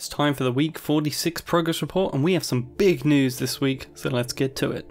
It's time for the week 46 progress report, and we have some big news this week, so let's get to it.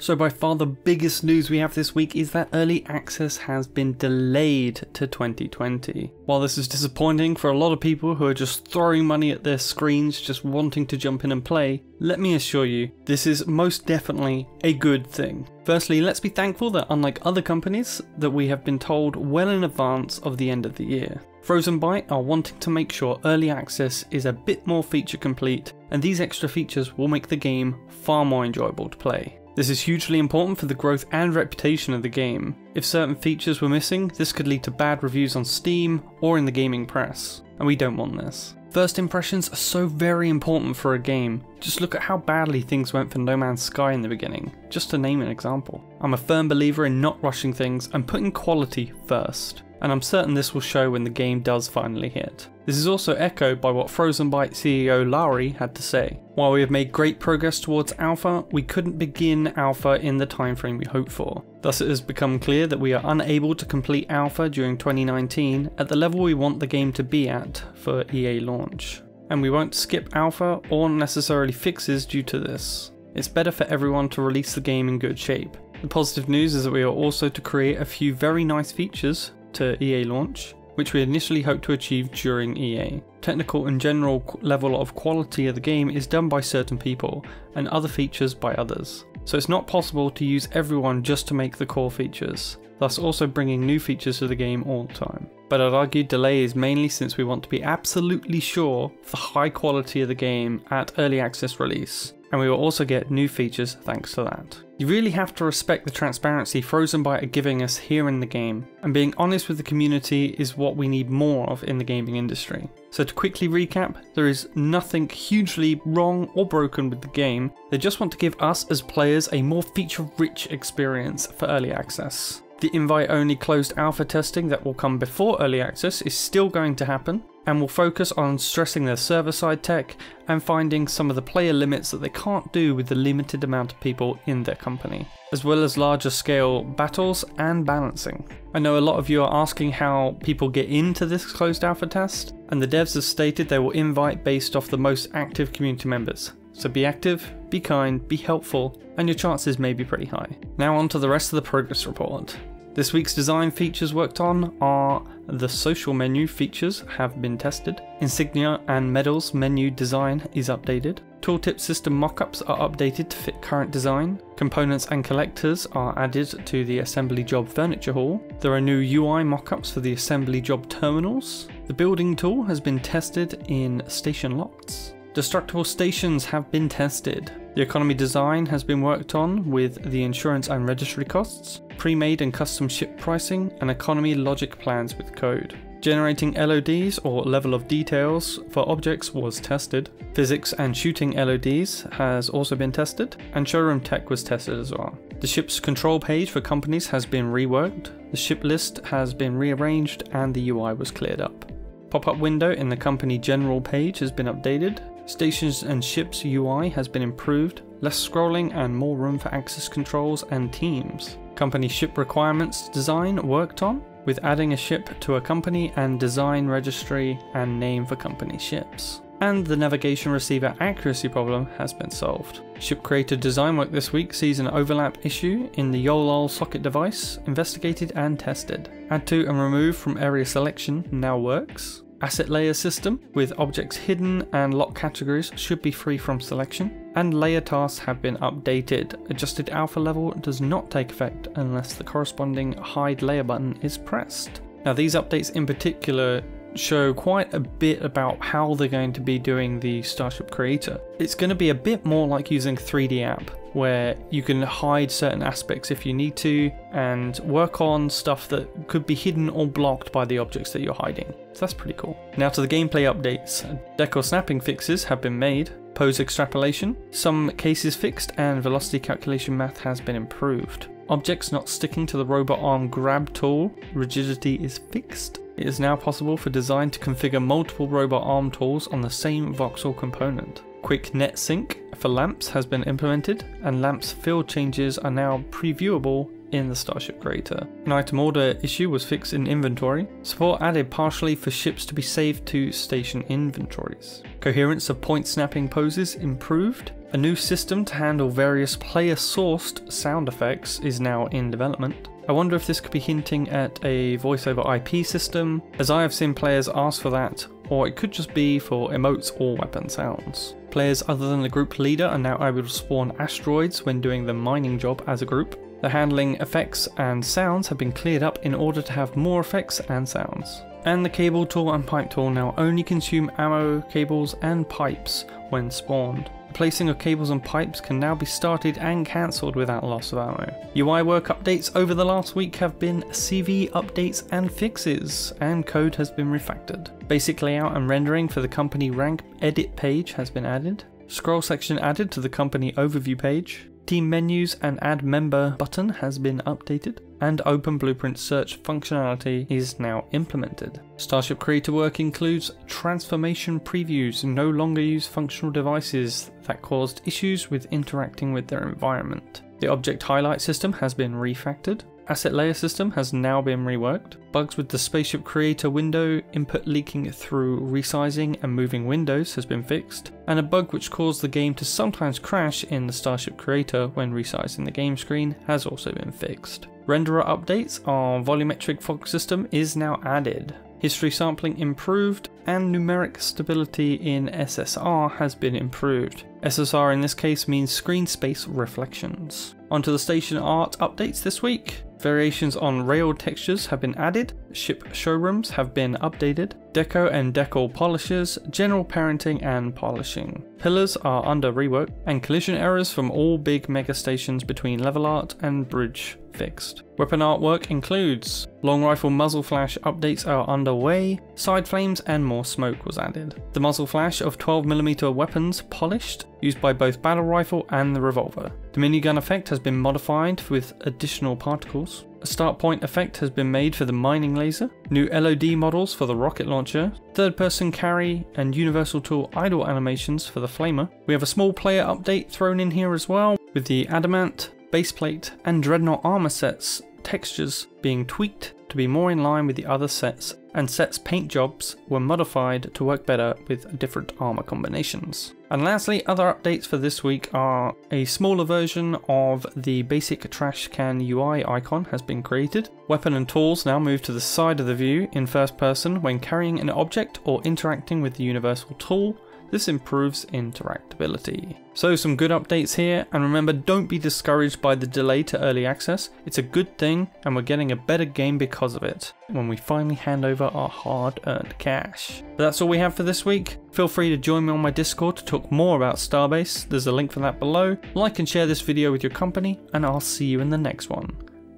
So by far the biggest news we have this week is that early access has been delayed to 2020. While this is disappointing for a lot of people who are just throwing money at their screens just wanting to jump in and play, let me assure you, this is most definitely a good thing. Firstly, let's be thankful that unlike other companies, that we have been told well in advance of the end of the year. Frozenbyte are wanting to make sure early access is a bit more feature complete, and these extra features will make the game far more enjoyable to play. This is hugely important for the growth and reputation of the game. If certain features were missing, this could lead to bad reviews on Steam or in the gaming press, and we don't want this. First impressions are so very important for a game. Just look at how badly things went for No Man's Sky in the beginning, just to name an example. I'm a firm believer in not rushing things and putting quality first, and I'm certain this will show when the game does finally hit. This is also echoed by what Frozenbyte CEO Lowry had to say. While we have made great progress towards alpha, we couldn't begin alpha in the timeframe we hoped for. Thus it has become clear that we are unable to complete alpha during 2019 at the level we want the game to be at for EA launch. And we won't skip alpha or necessarily fixes due to this. It's better for everyone to release the game in good shape. The positive news is that we are also to create a few very nice features to EA launch, which we initially hoped to achieve during EA. Technical and general level of quality of the game is done by certain people, and other features by others. So it's not possible to use everyone just to make the core features, thus also bringing new features to the game all the time. But I'd argue delay is mainly since we want to be absolutely sure of the high quality of the game at early access release, and we will also get new features thanks to that. You really have to respect the transparency Frozenbyte are giving us here in the game, and being honest with the community is what we need more of in the gaming industry. So to quickly recap, there is nothing hugely wrong or broken with the game, they just want to give us as players a more feature-rich experience for early access. The invite-only closed alpha testing that will come before early access is still going to happen, and will focus on stressing their server-side tech and finding some of the player limits that they can't do with the limited amount of people in their company, as well as larger scale battles and balancing. I know a lot of you are asking how people get into this closed alpha test, and the devs have stated they will invite based off the most active community members. So be active, be kind, be helpful, and your chances may be pretty high. Now on to the rest of the progress report. This week's design features worked on are the social menu features have been tested, insignia and medals menu design is updated, tooltip system mockups are updated to fit current design, components and collectors are added to the assembly job furniture hall, there are new UI mockups for the assembly job terminals, the building tool has been tested in station lots, destructible stations have been tested. The economy design has been worked on with the insurance and registry costs, pre-made and custom ship pricing, and economy logic plans with code. Generating LODs or level of details for objects was tested. Physics and shooting LODs has also been tested, and showroom tech was tested as well. The ship's control page for companies has been reworked, the ship list has been rearranged, and the UI was cleared up. Pop-up window in the company general page has been updated. Stations and ships UI has been improved, less scrolling and more room for access controls and teams. Company ship requirements design worked on, with adding a ship to a company and design registry and name for company ships. And the navigation receiver accuracy problem has been solved. Ship creator design work this week sees an overlap issue in the YOLOL socket device, investigated and tested. Add to and remove from area selection now works. Asset layer system with objects hidden and lock categories should be free from selection, and layer tasks have been updated. Adjusted alpha level does not take effect unless the corresponding hide layer button is pressed. Now these updates in particular show quite a bit about how they're going to be doing the Starship Creator. It's going to be a bit more like using 3D app, where you can hide certain aspects if you need to, and work on stuff that could be hidden or blocked by the objects that you're hiding. So that's pretty cool. Now to the gameplay updates. Decor snapping fixes have been made, pose extrapolation, some cases fixed, and velocity calculation math has been improved. Objects not sticking to the robot arm grab tool, rigidity is fixed. It is now possible for design to configure multiple robot arm tools on the same voxel component. Quick net sync for lamps has been implemented, and lamps field changes are now previewable in the Starship Crater. An item order issue was fixed in inventory. Support added partially for ships to be saved to station inventories. Coherence of point snapping poses improved. A new system to handle various player-sourced sound effects is now in development. I wonder if this could be hinting at a voice over IP system, as I have seen players ask for that, or it could just be for emotes or weapon sounds. Players other than the group leader are now able to spawn asteroids when doing the mining job as a group. The handling effects and sounds have been cleared up in order to have more effects and sounds. And the cable tool and pipe tool now only consume ammo, cables and pipes when spawned. Placing of cables and pipes can now be started and cancelled without loss of ammo. UI work updates over the last week have been CV updates and fixes, and code has been refactored. Basic layout and rendering for the company rank edit page has been added. Scroll section added to the company overview page. Team menus and add member button has been updated, and open blueprint search functionality is now implemented. Starship Creator work includes transformation previews, no longer use functional devices that caused issues with interacting with their environment. The object highlight system has been refactored. Asset layer system has now been reworked. Bugs with the Spaceship Creator window input leaking through resizing and moving windows has been fixed, and a bug which caused the game to sometimes crash in the Starship Creator when resizing the game screen has also been fixed. Renderer updates on volumetric fog system is now added. History sampling improved, and numeric stability in SSR has been improved. SSR in this case means screen space reflections. Onto the station art updates this week. Variations on rail textures have been added, ship showrooms have been updated, deco and decal polishes, general parenting and polishing. Pillars are under rework, and collision errors from all big mega stations between level art and bridge fixed. Weapon artwork includes long rifle muzzle flash updates are underway, side flames and more smoke was added. The muzzle flash of 12mm weapons polished, used by both battle rifle and the revolver. The minigun effect has been modified with additional particles. A start point effect has been made for the mining laser, new LOD models for the rocket launcher, third person carry and universal tool idle animations for the flamer. We have a small player update thrown in here as well, with the adamant, baseplate and dreadnought armor sets textures being tweaked to be more in line with the other sets, and sets paint jobs were modified to work better with different armor combinations. And lastly, other updates for this week are a smaller version of the basic trash can UI icon has been created. Weapon and tools now move to the side of the view in first person when carrying an object or interacting with the universal tool. This improves interactability. So some good updates here, and remember, don't be discouraged by the delay to early access. It's a good thing, and we're getting a better game because of it when we finally hand over our hard-earned cash. But that's all we have for this week. Feel free to join me on my Discord to talk more about Starbase. There's a link for that below. Like and share this video with your company, and I'll see you in the next one.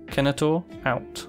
Kenetor out.